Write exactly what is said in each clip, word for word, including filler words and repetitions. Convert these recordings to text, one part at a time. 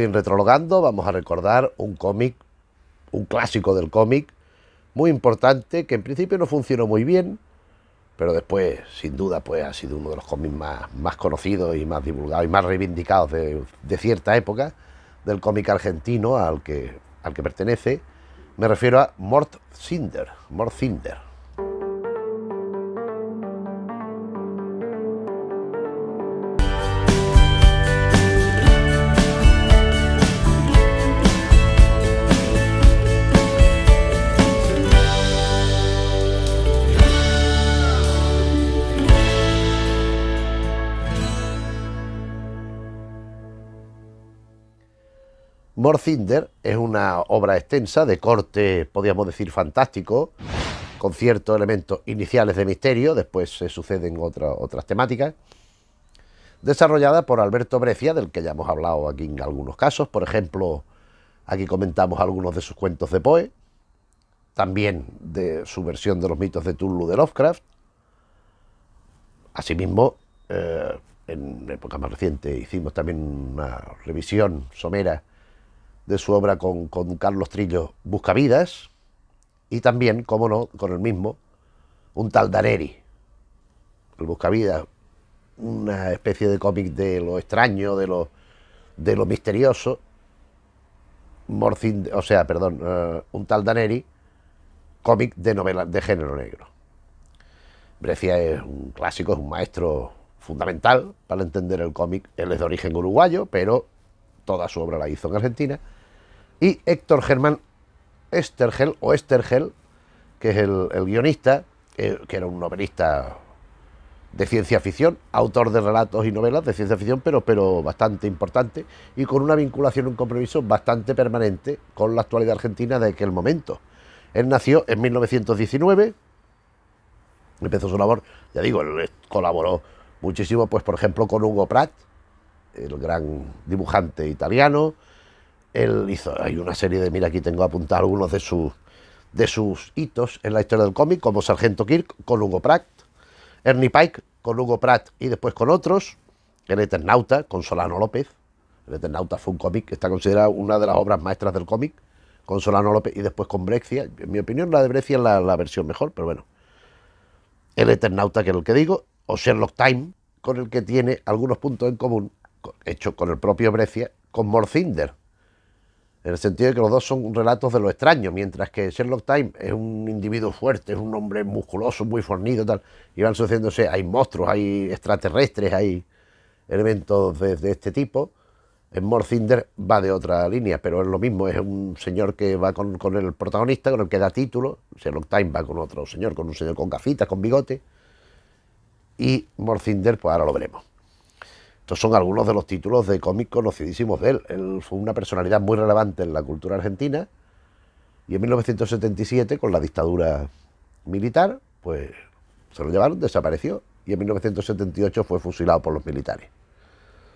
Hoy en Retrologando vamos a recordar un cómic, un clásico del cómic, muy importante, que en principio no funcionó muy bien, pero después, sin duda, pues ha sido uno de los cómics más, más conocidos y más divulgados y más reivindicados de, de cierta época, del cómic argentino al que, al que pertenece. Me refiero a Mort Cinder, Mort Cinder. Mort Cinder es una obra extensa de corte, podríamos decir, fantástico, con ciertos elementos iniciales de misterio, después se suceden otra, otras temáticas, desarrollada por Alberto Breccia, del que ya hemos hablado aquí en algunos casos. Por ejemplo, aquí comentamos algunos de sus cuentos de Poe, también de su versión de los mitos de Cthulhu de Lovecraft. Asimismo, eh, en época más reciente hicimos también una revisión somera de su obra con, con Carlos Trillo, Buscavidas, y también, como no, con el mismo, un tal Daneri. El Buscavidas, una especie de cómic de lo extraño, de lo, de lo misterioso. Mort Cinder, o sea, perdón, uh, un tal Daneri, cómic de novela de género negro. Breccia es un clásico, es un maestro fundamental para entender el cómic. Él es de origen uruguayo, pero toda su obra la hizo en Argentina. Y Héctor Germán Oesterheld, o Oesterheld, que es el, el guionista, que, que era un novelista de ciencia ficción, autor de relatos y novelas de ciencia ficción, pero, pero bastante importante, y con una vinculación, un compromiso bastante permanente con la actualidad argentina de aquel momento. Él nació en mil novecientos diecinueve, empezó su labor, ya digo, él colaboró muchísimo, pues por ejemplo, con Hugo Pratt, el gran dibujante italiano. Él hizo, hay una serie de, mira, aquí tengo apuntados algunos de sus, de sus hitos en la historia del cómic, como Sargento Kirk con Hugo Pratt, Ernie Pike con Hugo Pratt y después con otros, el Eternauta con Solano López. El Eternauta fue un cómic que está considerado una de las obras maestras del cómic, con Solano López y después con Breccia. En mi opinión, la de Breccia es la, la versión mejor, pero bueno. El Eternauta, que es el que digo, o Sherlock Time, con el que tiene algunos puntos en común, hecho con el propio Breccia, con Mort Cinder, en el sentido de que los dos son relatos de lo extraño, mientras que Sherlock Time es un individuo fuerte, es un hombre musculoso, muy fornido, tal, y van sucediéndose, hay monstruos, hay extraterrestres, hay elementos de, de este tipo. En Mort Cinder va de otra línea, pero es lo mismo, es un señor que va con, con el protagonista, con el que da título. Sherlock Time va con otro señor, con un señor con gafitas, con bigote, y Mort Cinder, pues ahora lo veremos. Estos son algunos de los títulos de cómics conocidísimos de él. Él fue una personalidad muy relevante en la cultura argentina, y en mil novecientos setenta y siete, con la dictadura militar, pues se lo llevaron, desapareció, y en mil novecientos setenta y ocho fue fusilado por los militares.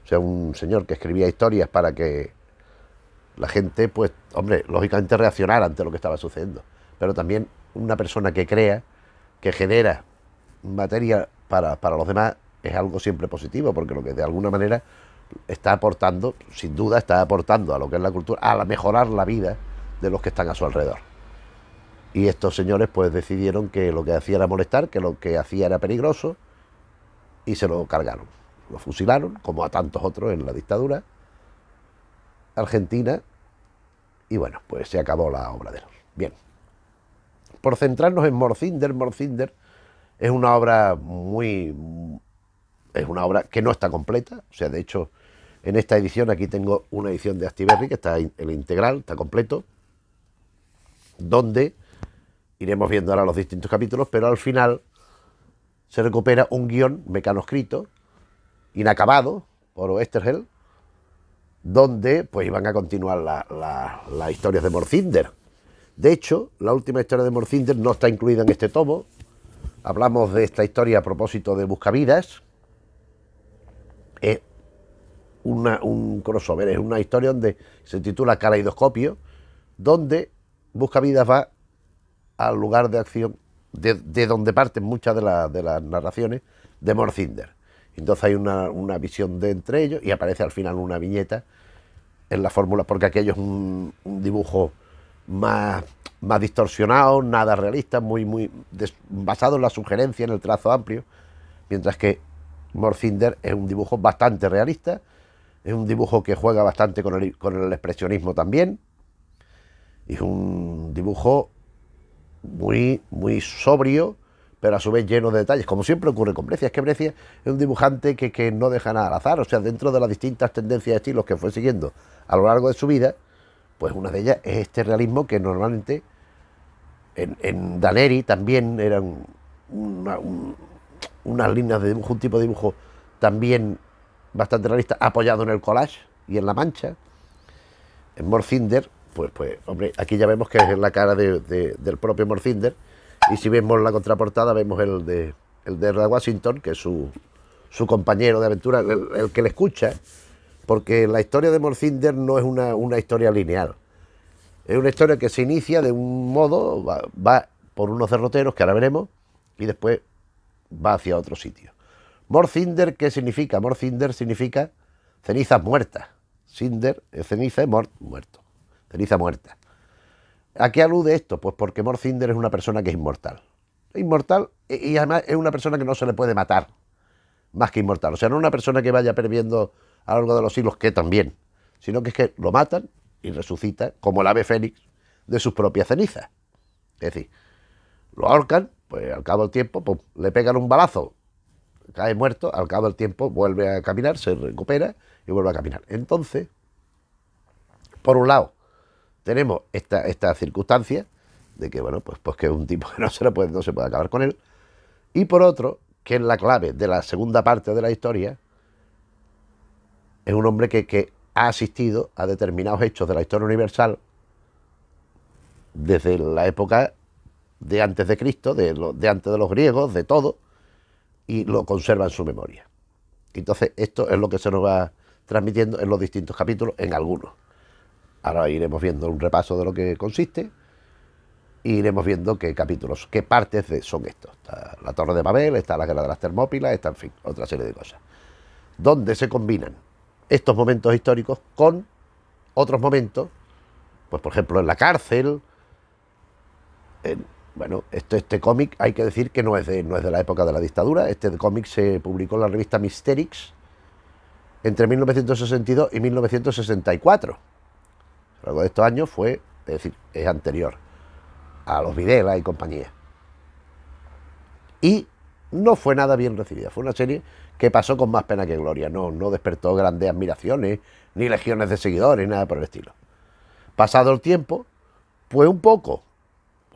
O sea, un señor que escribía historias para que la gente, pues, hombre, lógicamente reaccionara ante lo que estaba sucediendo, pero también una persona que crea, que genera materia para, para los demás, es algo siempre positivo, porque lo que de alguna manera está aportando, sin duda está aportando a lo que es la cultura, a mejorar la vida de los que están a su alrededor. Y estos señores pues decidieron que lo que hacía era molestar, que lo que hacía era peligroso, y se lo cargaron, lo fusilaron, como a tantos otros en la dictadura argentina, y bueno, pues se acabó la obra de él. Bien, por centrarnos en Mort Cinder, Mort Cinder es una obra muy... Es una obra que no está completa, o sea, de hecho, en esta edición, aquí tengo una edición de Astiberri, que está el integral, está completo, donde iremos viendo ahora los distintos capítulos, pero al final se recupera un guión mecanoscrito, inacabado, por Oesterheld, donde pues iban a continuar las la, la historias de Mort Cinder. De hecho, la última historia de Mort Cinder no está incluida en este tomo. Hablamos de esta historia a propósito de Buscavidas. Es una, un crossover, es una historia donde se titula Caleidoscopio, donde Buscavidas va al lugar de acción de, de donde parten muchas de, la, de las narraciones de Mort Cinder. Entonces hay una, una visión de entre ellos, y aparece al final una viñeta en la fórmula, porque aquello es un, un dibujo más, más distorsionado, nada realista, muy, muy des, basado en la sugerencia, en el trazo amplio, mientras que Mort Cinder es un dibujo bastante realista, es un dibujo que juega bastante con el, con el expresionismo también, es un dibujo muy, muy sobrio, pero a su vez lleno de detalles, como siempre ocurre con Breccia. Es que Breccia es un dibujante que, que no deja nada al azar, o sea, dentro de las distintas tendencias de estilos que fue siguiendo a lo largo de su vida, pues una de ellas es este realismo que normalmente en, en Daneri también eran una, un, unas líneas de dibujo, un tipo de dibujo también bastante realista, apoyado en el collage y en la mancha. En Mort Cinder, pues, pues hombre, aquí ya vemos que es la cara de, de, del propio Mort Cinder. Y si vemos la contraportada, vemos el de, el de Red Washington, que es su, su compañero de aventura, el, el que le escucha, porque la historia de Mort Cinder no es una, una historia lineal. Es una historia que se inicia de un modo, va, va por unos derroteros, que ahora veremos, y después va hacia otro sitio. Mort Cinder, ¿qué significa? Mort Cinder significa cenizas muertas. Cinder es ceniza y mort, muerto. Ceniza muerta. ¿A qué alude esto? Pues porque Mort Cinder es una persona que es inmortal. Inmortal y además es una persona que no se le puede matar, más que inmortal. O sea, no es una persona que vaya perdiendo a lo largo de los siglos, que también, sino que es que lo matan y resucita como el ave fénix de sus propias cenizas. Es decir, lo ahorcan, pues al cabo del tiempo pues, le pegan un balazo, cae muerto, al cabo del tiempo vuelve a caminar, se recupera y vuelve a caminar. Entonces, por un lado, tenemos esta, esta circunstancia de que, bueno, pues, pues que es un tipo que no se, puede, no se puede acabar con él. Y por otro, que es la clave de la segunda parte de la historia, es un hombre que, que ha asistido a determinados hechos de la historia universal desde la época de antes de Cristo, de, lo, de antes de los griegos, de todo, y lo conserva en su memoria. Entonces, esto es lo que se nos va transmitiendo en los distintos capítulos, en algunos. Ahora iremos viendo un repaso de lo que consiste e iremos viendo qué capítulos, qué partes de, son estos. Está la Torre de Babel, está la Guerra de las Termópilas, está, en fin, otra serie de cosas. Donde se combinan estos momentos históricos con otros momentos, pues por ejemplo en la cárcel. En, bueno, este, este cómic hay que decir que no es, de, no es de la época de la dictadura. Este cómic se publicó en la revista Mysterix entre mil novecientos sesenta y dos y mil novecientos sesenta y cuatro. A lo largo de estos años fue, es decir, es anterior a los Videla y compañía. Y no fue nada bien recibida, fue una serie que pasó con más pena que gloria, no, no despertó grandes admiraciones, ni legiones de seguidores, nada por el estilo. Pasado el tiempo, pues un poco,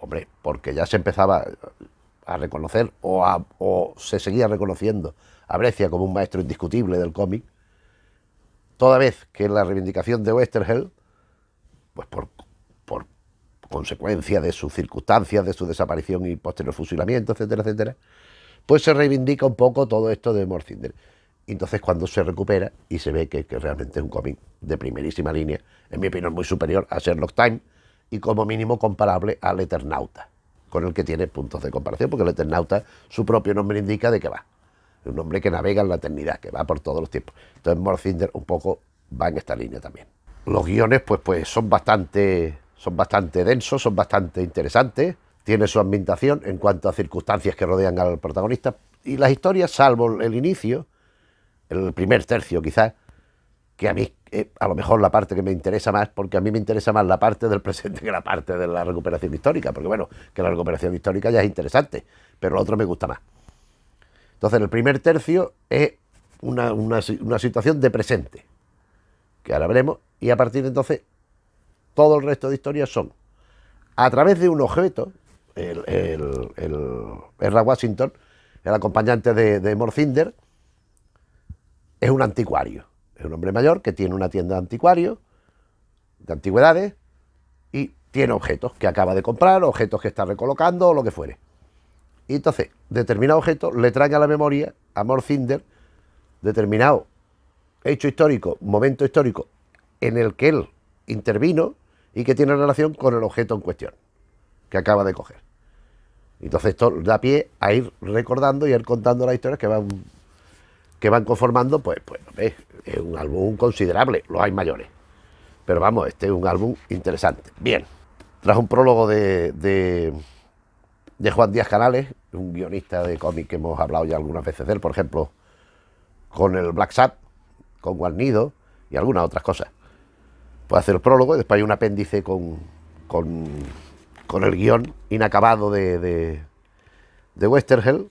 hombre, porque ya se empezaba a reconocer o, a, o se seguía reconociendo a Breccia como un maestro indiscutible del cómic, toda vez que la reivindicación de Oesterheld, pues por, por consecuencia de sus circunstancias, de su desaparición y posterior fusilamiento, etcétera, etcétera, pues se reivindica un poco todo esto de Mort Cinder. Entonces cuando se recupera y se ve que, que realmente es un cómic de primerísima línea, en mi opinión muy superior a Sherlock Time y como mínimo comparable al Eternauta, con el que tiene puntos de comparación, porque el Eternauta, su propio nombre indica de qué va. Es un hombre que navega en la eternidad, que va por todos los tiempos. Entonces Mort Cinder un poco va en esta línea también. Los guiones pues, pues son, bastante, son bastante densos, son bastante interesantes. Tiene su ambientación en cuanto a circunstancias que rodean al protagonista. Y las historias, salvo el inicio, el primer tercio quizás, que a mí, eh, a lo mejor la parte que me interesa más, porque a mí me interesa más la parte del presente que la parte de la recuperación histórica, porque bueno, que la recuperación histórica ya es interesante, pero lo otro me gusta más. Entonces el primer tercio es una, una, una situación de presente, que ahora veremos, y a partir de entonces todo el resto de historias son a través de un objeto. El, el, el Ezra Washington, el acompañante de, de Mort Cinder, es un anticuario, es un hombre mayor que tiene una tienda de anticuarios, de antigüedades, y tiene objetos que acaba de comprar, objetos que está recolocando o lo que fuere, y entonces determinado objeto le trae a la memoria a Mort Cinder determinado hecho histórico, momento histórico en el que él intervino y que tiene relación con el objeto en cuestión que acaba de coger. Entonces esto da pie a ir recordando y a ir contando las historias que van, que van conformando, pues, pues es un álbum considerable, los hay mayores. Pero vamos, este es un álbum interesante. Bien, tras un prólogo de, de, de Juan Díaz Canales, un guionista de cómic que hemos hablado ya algunas veces de él, por ejemplo, con el Blacksad, con Guarnido y algunas otras cosas. Puede hacer el prólogo y después hay un apéndice con, con, con el guión inacabado de, de, de Oesterheld,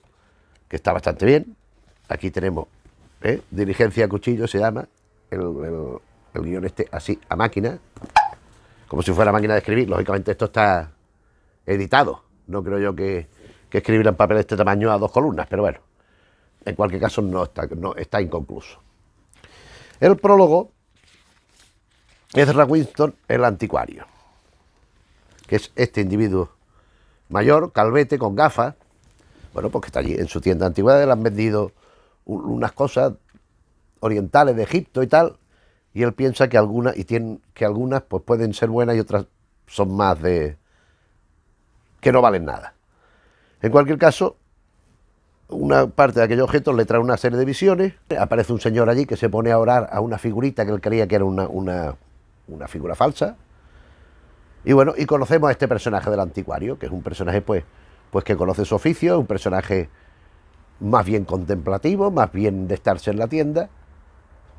que está bastante bien. Aquí tenemos ¿eh? Diligencia a cuchillo, se llama el, el, el guión este, así a máquina, como si fuera máquina de escribir. Lógicamente esto está editado, no creo yo que, que escribirán papel de este tamaño a dos columnas, pero bueno, en cualquier caso no está, no, está inconcluso. El prólogo, Ezra Washington, el anticuario, que es este individuo mayor, calvete, con gafas, bueno, porque está allí en su tienda de antigüedades, le han vendido unas cosas orientales de Egipto y tal, y él piensa que algunas, y tiene, que algunas pues pueden ser buenas y otras son más de... que no valen nada. En cualquier caso, una parte de aquellos objetos le trae una serie de visiones. Aparece un señor allí que se pone a orar a una figurita que él creía que era una, una, una figura falsa. Y bueno, y conocemos a este personaje del anticuario, que es un personaje pues, pues que conoce su oficio, es un personaje más bien contemplativo, más bien de estarse en la tienda,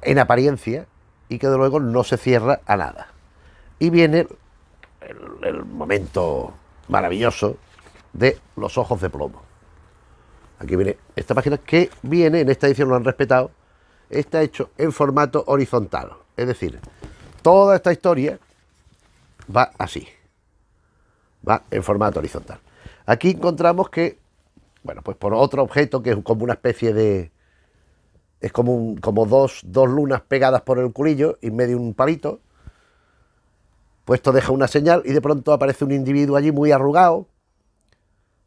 en apariencia, y que de luego no se cierra a nada. Y viene el, el momento maravilloso de los ojos de plomo. Aquí viene esta página que viene, en esta edición lo han respetado, está hecho en formato horizontal. Es decir, toda esta historia va así, va en formato horizontal. Aquí encontramos que, bueno, pues por otro objeto que es como una especie de... es como, un, como dos, dos lunas pegadas por el culillo y en medio un palito, pues esto deja una señal y de pronto aparece un individuo allí muy arrugado,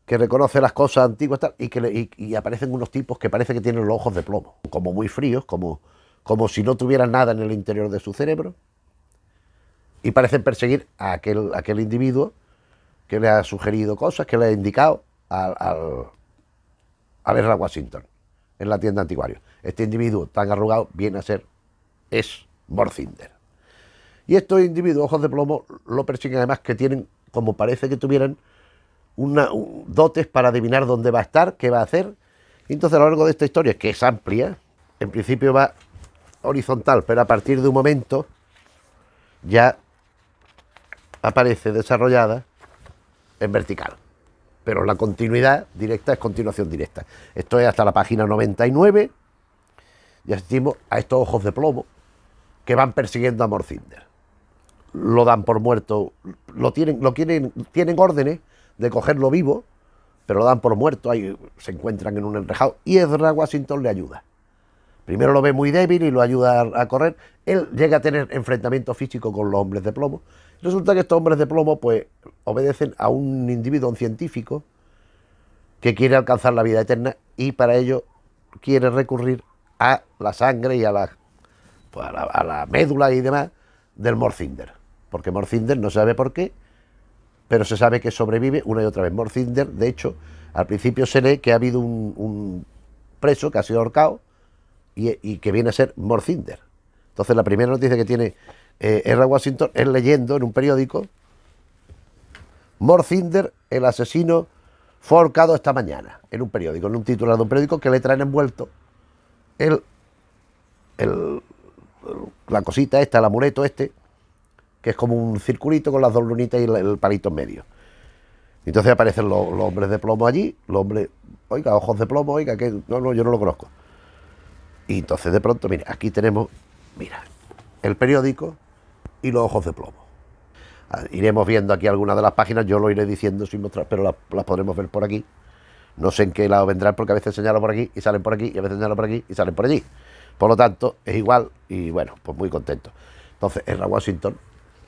que reconoce las cosas antiguas tal, y, que le, y, y aparecen unos tipos que parece que tienen los ojos de plomo, como muy fríos, como, como si no tuvieran nada en el interior de su cerebro, y parecen perseguir a aquel, a aquel individuo que le ha sugerido cosas, que le ha indicado al, al, al Ezra Washington en la tienda anticuario. Este individuo tan arrugado viene a ser, es Mort Cinder. Y estos individuos, ojos de plomo, lo persiguen además que tienen, como parece que tuvieran, Una, un, dotes para adivinar dónde va a estar, qué va a hacer. Entonces, a lo largo de esta historia, que es amplia, en principio va horizontal, pero a partir de un momento ya aparece desarrollada en vertical. Pero la continuidad directa es continuación directa. Esto es hasta la página noventa y nueve y asistimos a estos ojos de plomo que van persiguiendo a Mort Cinder. Lo dan por muerto, lo tienen, lo tienen, tienen órdenes de cogerlo vivo, pero lo dan por muerto. Ahí se encuentran en un enrejado y Ezra Washington le ayuda. Primero lo ve muy débil y lo ayuda a correr. Él llega a tener enfrentamiento físico con los hombres de plomo. Resulta que estos hombres de plomo pues obedecen a un individuo, un científico que quiere alcanzar la vida eterna y para ello quiere recurrir a la sangre y a la, pues, a la, a la médula y demás del Mort Cinder, porque Mort Cinder no sabe por qué, pero se sabe que sobrevive una y otra vez. Mort Cinder, de hecho, al principio se lee que ha habido un, un preso que ha sido ahorcado y, y que viene a ser Mort Cinder. Entonces la primera noticia que tiene eh, Ezra Washington es leyendo en un periódico: Mort Cinder, el asesino, fue ahorcado esta mañana, en un periódico, en un titular de un periódico que le traen envuelto el, el, la cosita esta, el amuleto este, que es como un circulito con las dos lunitas y el palito en medio. Entonces aparecen los, los hombres de plomo allí, los hombres, oiga, ojos de plomo, oiga, que no, no, yo no lo conozco. Y entonces de pronto, mira, aquí tenemos, mira, el periódico y los ojos de plomo. Iremos viendo aquí algunas de las páginas, yo lo iré diciendo sin mostrar, pero las, las podremos ver por aquí. No sé en qué lado vendrán, porque a veces señalo por aquí y salen por aquí, y a veces señalo por aquí y salen por allí. Por lo tanto, es igual y bueno, pues muy contento. Entonces, Ezra Washington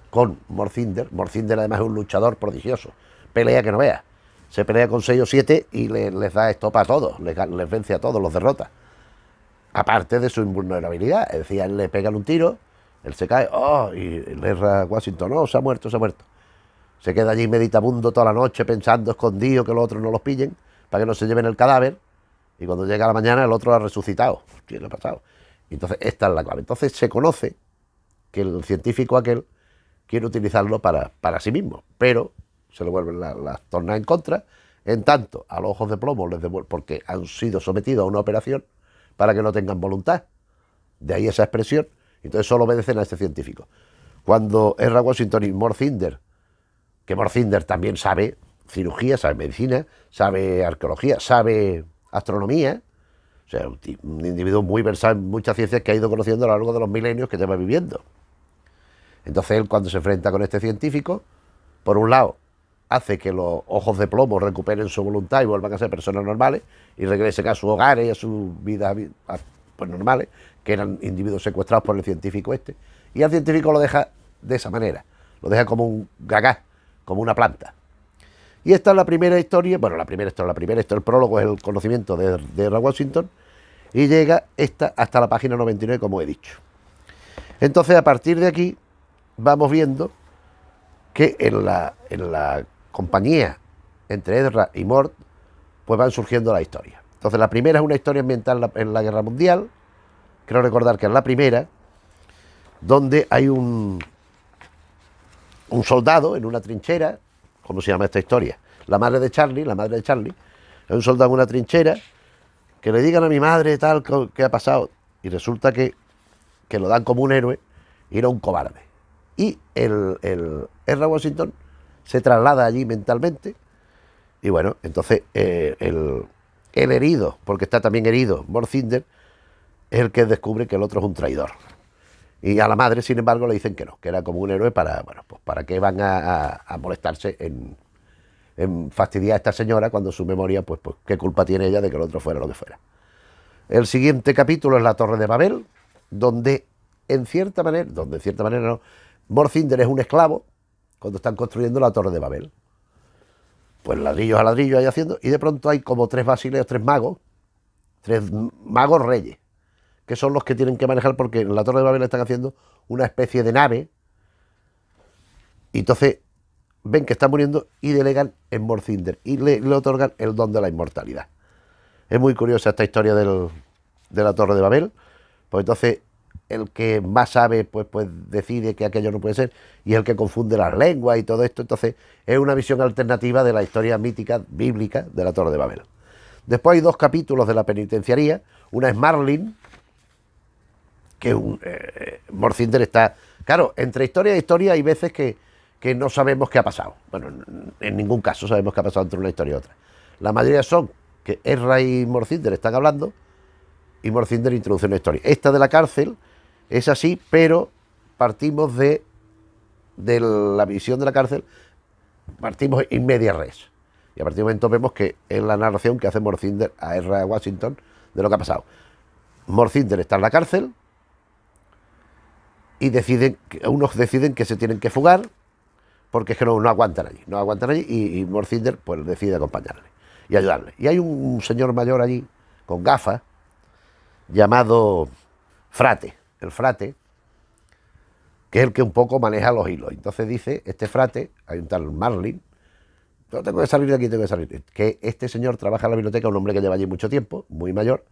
con Mort Cinder. Mort Cinder además es un luchador prodigioso, pelea que no veas, se pelea con seis o siete y le, les da estopa a todos, les, les vence a todos, los derrota, aparte de su invulnerabilidad, es decir, él le pegan un tiro, él se cae, oh, y Ezra Washington, no, se ha muerto, se ha muerto, se queda allí meditabundo toda la noche pensando escondido que los otros no los pillen, para que no se lleven el cadáver, y cuando llega la mañana el otro lo ha resucitado, ¿qué le ha pasado? Entonces esta es la clave, entonces se conoce que el científico aquel quiere utilizarlo para, para sí mismo, pero se le vuelven las la tornas en contra, en tanto a los ojos de plomo les devuelven, porque han sido sometidos a una operación para que no tengan voluntad, de ahí esa expresión, entonces solo obedecen a este científico. Cuando Ezra Washington y Mort Cinder, que Mort Cinder también sabe cirugía, sabe medicina, sabe arqueología, sabe astronomía, o sea, un, un individuo muy versado en muchas ciencias que ha ido conociendo a lo largo de los milenios que lleva viviendo. Entonces él, cuando se enfrenta con este científico, por un lado hace que los ojos de plomo recuperen su voluntad y vuelvan a ser personas normales y regresen a sus hogares y a sus vidas pues, normales, que eran individuos secuestrados por el científico este, y al científico lo deja de esa manera, lo deja como un gagá, como una planta. Y esta es la primera historia, bueno, la primera historia, la primera historia, el prólogo es el conocimiento de, de Ezra Washington, y llega esta hasta la página noventa y nueve, como he dicho. Entonces, a partir de aquí, vamos viendo que en la, en la compañía entre Ezra y Mort, pues van surgiendo las historias. Entonces, la primera es una historia ambiental en la Guerra Mundial, creo recordar que es la primera, donde hay un, un soldado en una trinchera. ¿Cómo se llama esta historia? La madre de Charlie, la madre de Charlie, es un soldado en una trinchera, que le digan a mi madre tal, que ha pasado, y resulta que, que lo dan como un héroe y era un cobarde. Y el, el Ezra Washington se traslada allí mentalmente, y bueno, entonces eh, el, el herido, porque está también herido, Mort Cinder, es el que descubre que el otro es un traidor. Y a la madre, sin embargo, le dicen que no, que era como un héroe para, bueno, pues para que van a, a, a molestarse en, en fastidiar a esta señora cuando su memoria, pues, pues qué culpa tiene ella de que el otro fuera lo que fuera. El siguiente capítulo es la Torre de Babel, donde en cierta manera, donde en cierta manera no, Mort Cinder es un esclavo cuando están construyendo la Torre de Babel. Pues ladrillos a ladrillos ahí haciendo, y de pronto hay como tres basileos, tres magos, tres magos reyes, que son los que tienen que manejar, porque en la Torre de Babel están haciendo una especie de nave, y entonces ven que están muriendo y delegan en Mort Cinder y le, le otorgan el don de la inmortalidad. Es muy curiosa esta historia del, de la Torre de Babel, pues entonces el que más sabe pues, pues decide que aquello no puede ser, y el que confunde las lenguas y todo esto, entonces es una visión alternativa de la historia mítica, bíblica, de la Torre de Babel. Después hay dos capítulos de la penitenciaría, una es Marlin, que un, eh, Mort Cinder está... Claro, entre historia y historia hay veces que, que no sabemos qué ha pasado. Bueno, en ningún caso sabemos qué ha pasado entre una historia y otra. La mayoría son que Ezra y Mort Cinder están hablando y Mort Cinder introduce una historia. Esta de la cárcel es así, pero partimos de, de la visión de la cárcel, partimos en media res. Y a partir de un momento vemos que es la narración que hace Mort Cinder a Ezra Washington de lo que ha pasado. Mort Cinder está en la cárcel, y deciden, unos deciden que se tienen que fugar porque es que no, no aguantan allí, no aguantan allí y, y Mort Cinder pues decide acompañarle y ayudarle. Y hay un señor mayor allí con gafas llamado Frate, el Frate, que es el que un poco maneja los hilos. Entonces dice este Frate, hay un tal Marlin, yo tengo que salir de aquí, tengo que salir, que este señor trabaja en la biblioteca, un hombre que lleva allí mucho tiempo, muy mayor,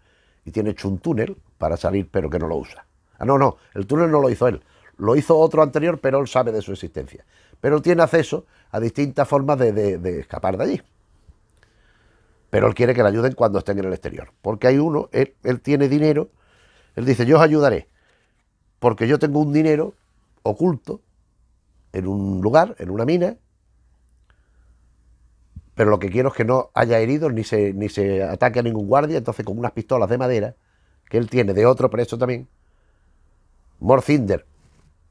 y tiene hecho un túnel para salir pero que no lo usa. Ah, no, no, el túnel no lo hizo él, lo hizo otro anterior, pero él sabe de su existencia. Pero él tiene acceso a distintas formas de, de, de escapar de allí. Pero él quiere que le ayuden cuando estén en el exterior, porque hay uno, él, él tiene dinero, él dice, yo os ayudaré, porque yo tengo un dinero oculto en un lugar, en una mina, pero lo que quiero es que no haya heridos, ni se, ni se ataque a ningún guardia, entonces con unas pistolas de madera, que él tiene de otro preso también, Mort Cinder,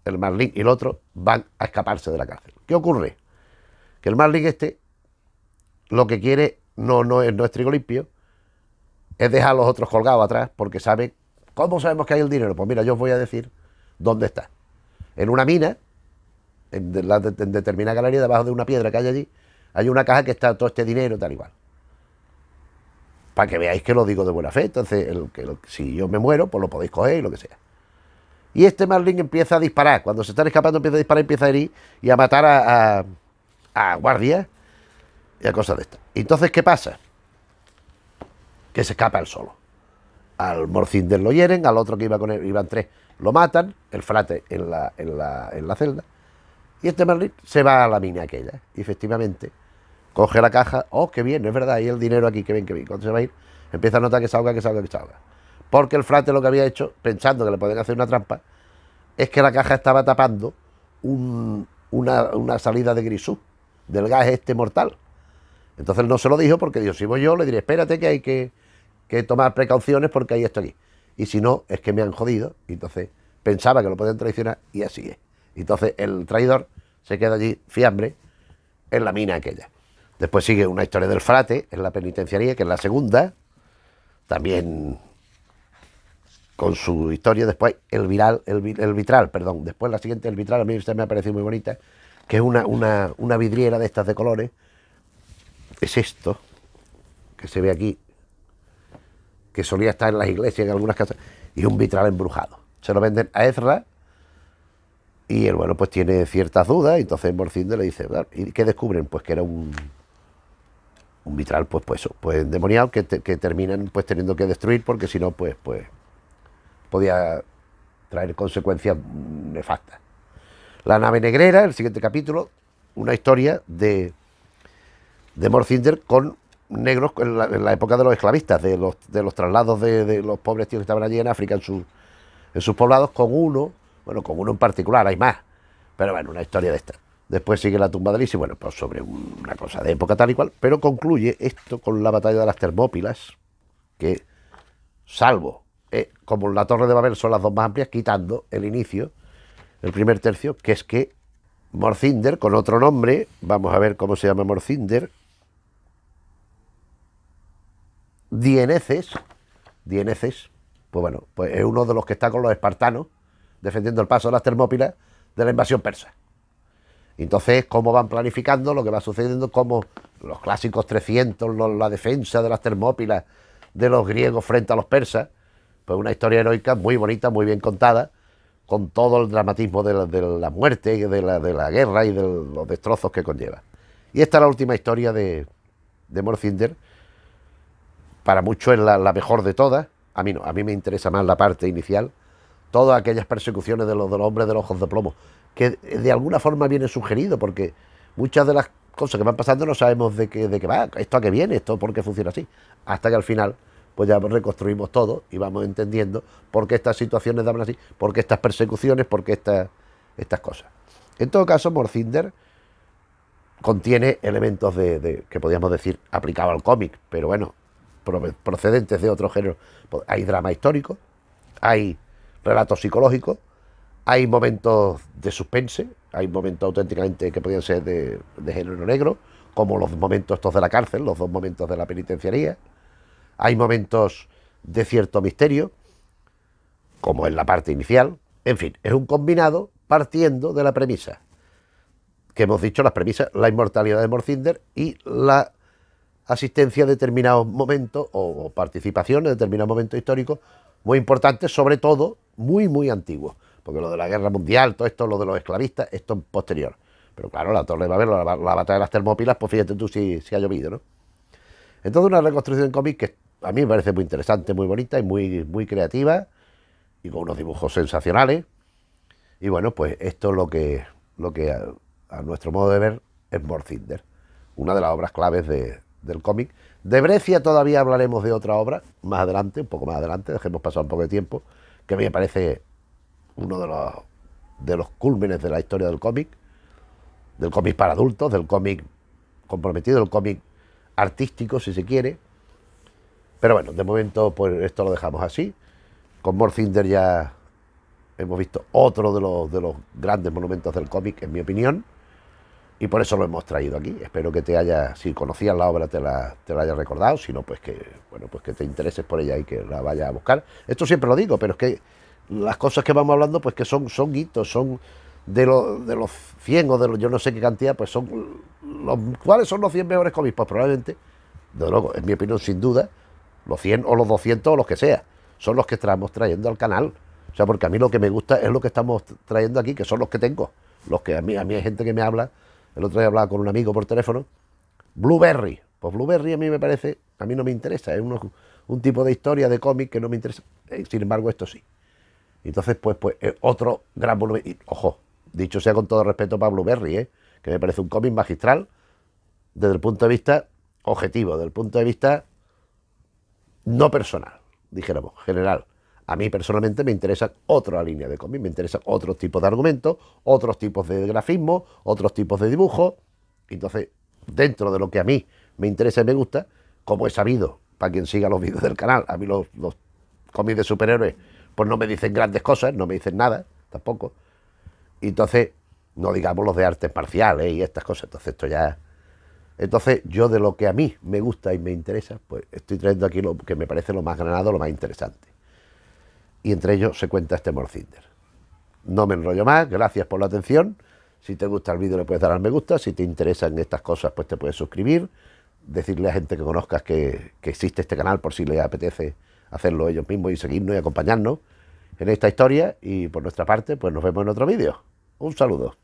el Marlin y el otro van a escaparse de la cárcel. ¿Qué ocurre? Que el Marlin este lo que quiere no, no, es, no es trigo limpio, es dejar a los otros colgados atrás porque sabe... ¿Cómo sabemos que hay el dinero? Pues mira, yo os voy a decir dónde está. En una mina, en, de, en determinada galería, debajo de una piedra que hay allí, hay una caja que está todo este dinero, tal y cual. Para que veáis que lo digo de buena fe, entonces el, el, si yo me muero, pues lo podéis coger y lo que sea. Y este Marlin empieza a disparar. Cuando se están escapando empieza a disparar, empieza a herir y a matar a, a, a guardias y a cosas de estas. Entonces, ¿qué pasa? Que se escapa él solo. al Mort Cinder lo hieren, al otro que iba con él, iban tres, lo matan, el frate en la, en la, en la celda, y este Merlin se va a la mina aquella, y efectivamente coge la caja, oh, qué bien, es verdad, y el dinero aquí, qué bien, qué bien, cuando se va a ir, empieza a notar que se ahoga, que se ahoga, que se ahoga, porque el frate lo que había hecho, pensando que le podían hacer una trampa, es que la caja estaba tapando un, una, una salida de grisú, del gas este mortal. Entonces no se lo dijo porque dijo, si voy yo, le diré, espérate que hay que, que tomar precauciones porque hay esto aquí. Y si no, es que me han jodido. Y entonces pensaba que lo podían traicionar y así es. Entonces el traidor se queda allí fiambre en la mina aquella. Después sigue una historia del frate en la penitenciaría, que es la segunda. También con su historia. Después el, viral, el, el vitral, perdón. Después la siguiente, el vitral, a mí me ha parecido muy bonita, que es una, una, una vidriera de estas de colores. Es esto, que se ve aquí, que solía estar en las iglesias, en algunas casas, y un vitral embrujado. Se lo venden a Ezra, y él, bueno, pues tiene ciertas dudas, y entonces Mort Cinder le dice, ¿y qué descubren? Pues que era un, un vitral, pues, pues, pues endemoniado, que, te, que terminan pues teniendo que destruir, porque si no, pues, pues, podía traer consecuencias nefastas. La nave negrera, el siguiente capítulo, una historia de... de Mort Cinder con negros en la, en la época de los esclavistas, de los, de los traslados de, de los pobres tíos que estaban allí en África, en, su, en sus poblados, con uno, bueno, con uno en particular, hay más, pero bueno, una historia de esta. Después sigue la tumba de Liz, bueno, pues sobre un, una cosa de época tal y cual, pero concluye esto con la batalla de las Termópilas, que, salvo, eh, como la Torre de Babel son las dos más amplias, quitando el inicio, el primer tercio, que es que Mort Cinder, con otro nombre, vamos a ver cómo se llama Mort Cinder, Dieneces, Dieneces, pues bueno, pues es uno de los que está con los espartanos defendiendo el paso de las Termópilas de la invasión persa. Entonces, cómo van planificando lo que va sucediendo, cómo los clásicos trescientos, los, la defensa de las Termópilas de los griegos frente a los persas, pues una historia heroica muy bonita, muy bien contada, con todo el dramatismo de la, de la muerte, de la, de la guerra y de los destrozos que conlleva. Y esta es la última historia de, de Mort Cinder. Para muchos es la, la mejor de todas, a mí no, a mí me interesa más la parte inicial, todas aquellas persecuciones de los, de los hombres de los ojos de plomo, que de alguna forma viene sugerido, porque muchas de las cosas que van pasando no sabemos de qué, de qué va, esto a qué viene, esto por qué funciona así, hasta que al final pues ya reconstruimos todo y vamos entendiendo por qué estas situaciones daban así, por qué estas persecuciones, por qué esta, estas cosas. En todo caso, Mort Cinder contiene elementos de, de, que podríamos decir aplicado al cómic, pero bueno, procedentes de otro género. Hay drama histórico, hay relatos psicológicos, hay momentos de suspense, hay momentos auténticamente que podían ser de, de género negro, como los momentos estos de la cárcel, los dos momentos de la penitenciaría, hay momentos de cierto misterio, como en la parte inicial. En fin, es un combinado partiendo de la premisa que hemos dicho, las premisas, la inmortalidad de Mort Cinder y la asistencia a determinados momentos o participación en determinados momentos históricos muy importantes, sobre todo muy muy antiguos, porque lo de la guerra mundial, todo esto, lo de los esclavistas, esto es posterior, pero claro, la Torre de Babel, la, la batalla de las Termópilas, pues fíjate tú si, si ha llovido, ¿no? Entonces, una reconstrucción en cómic que a mí me parece muy interesante, muy bonita y muy, muy creativa, y con unos dibujos sensacionales, y bueno, pues esto es lo que, lo que a, a nuestro modo de ver es Mort Cinder, una de las obras claves de del cómic. De Breccia todavía hablaremos de otra obra más adelante, un poco más adelante, dejemos pasar un poco de tiempo, que me parece uno de los, de los cúlmenes de la historia del cómic, del cómic para adultos, del cómic comprometido, del cómic artístico, si se quiere. Pero bueno, de momento pues esto lo dejamos así. Con Mort Cinder ya hemos visto otro de los, de los grandes monumentos del cómic, en mi opinión, y por eso lo hemos traído aquí. Espero que te haya, si conocías la obra, te la, te la hayas recordado, si no, pues que, bueno, pues que te intereses por ella y que la vayas a buscar. Esto siempre lo digo, pero es que las cosas que vamos hablando, pues que son, son hitos, son de, lo, de los cien o de los, yo no sé qué cantidad, pues son, los, ¿cuáles son los cien mejores cómics? Pues probablemente, de luego, en mi opinión, sin duda, los cien o los doscientos o los que sea, son los que estamos trayendo al canal. O sea, porque a mí lo que me gusta es lo que estamos trayendo aquí, que son los que tengo, los que a mí, a mí hay gente que me habla. El otro día hablaba con un amigo por teléfono, Blueberry, pues Blueberry a mí me parece, a mí no me interesa, es uno, un tipo de historia de cómic que no me interesa. Sin embargo, esto sí. Entonces, pues, pues otro gran volumen. Y, ojo, dicho sea con todo respeto para Blueberry, ¿eh? Que me parece un cómic magistral desde el punto de vista objetivo, desde el punto de vista no personal, dijéramos, general. A mí personalmente me interesan otra línea de cómic, me interesan otros tipos de argumentos, otros tipos de grafismo, otros tipos de dibujos. Entonces, dentro de lo que a mí me interesa y me gusta, como he sabido, para quien siga los vídeos del canal, a mí los, los cómics de superhéroes pues no me dicen grandes cosas, no me dicen nada, tampoco. Entonces, no digamos los de artes marciales y estas cosas, entonces esto ya... Entonces, yo de lo que a mí me gusta y me interesa, pues estoy trayendo aquí lo que me parece lo más granado, lo más interesante. Y entre ellos se cuenta este Mort Cinder. No me enrollo más, gracias por la atención. Si te gusta el vídeo le puedes dar al me gusta, si te interesan estas cosas pues te puedes suscribir, decirle a gente que conozcas que, que existe este canal por si les apetece hacerlo ellos mismos y seguirnos y acompañarnos en esta historia. Y por nuestra parte pues nos vemos en otro vídeo. Un saludo.